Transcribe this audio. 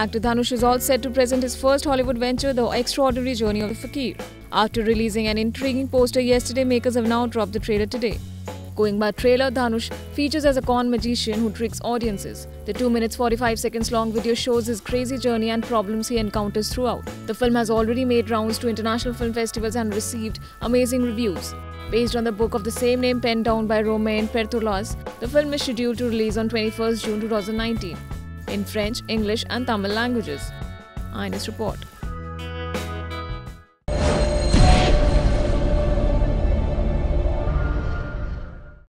Actor Dhanush is all set to present his first Hollywood venture, The Extraordinary Journey of the Fakir. After releasing an intriguing poster yesterday, makers have now dropped the trailer today. Going by trailer, Dhanush features as a con magician who tricks audiences. The 2 minutes 45 seconds long video shows his crazy journey and problems he encounters throughout. The film has already made rounds to international film festivals and received amazing reviews. Based on the book of the same name penned down by Romain Pertolas, the film is scheduled to release on 21st June 2019. In French, English and Tamil languages. INS Report.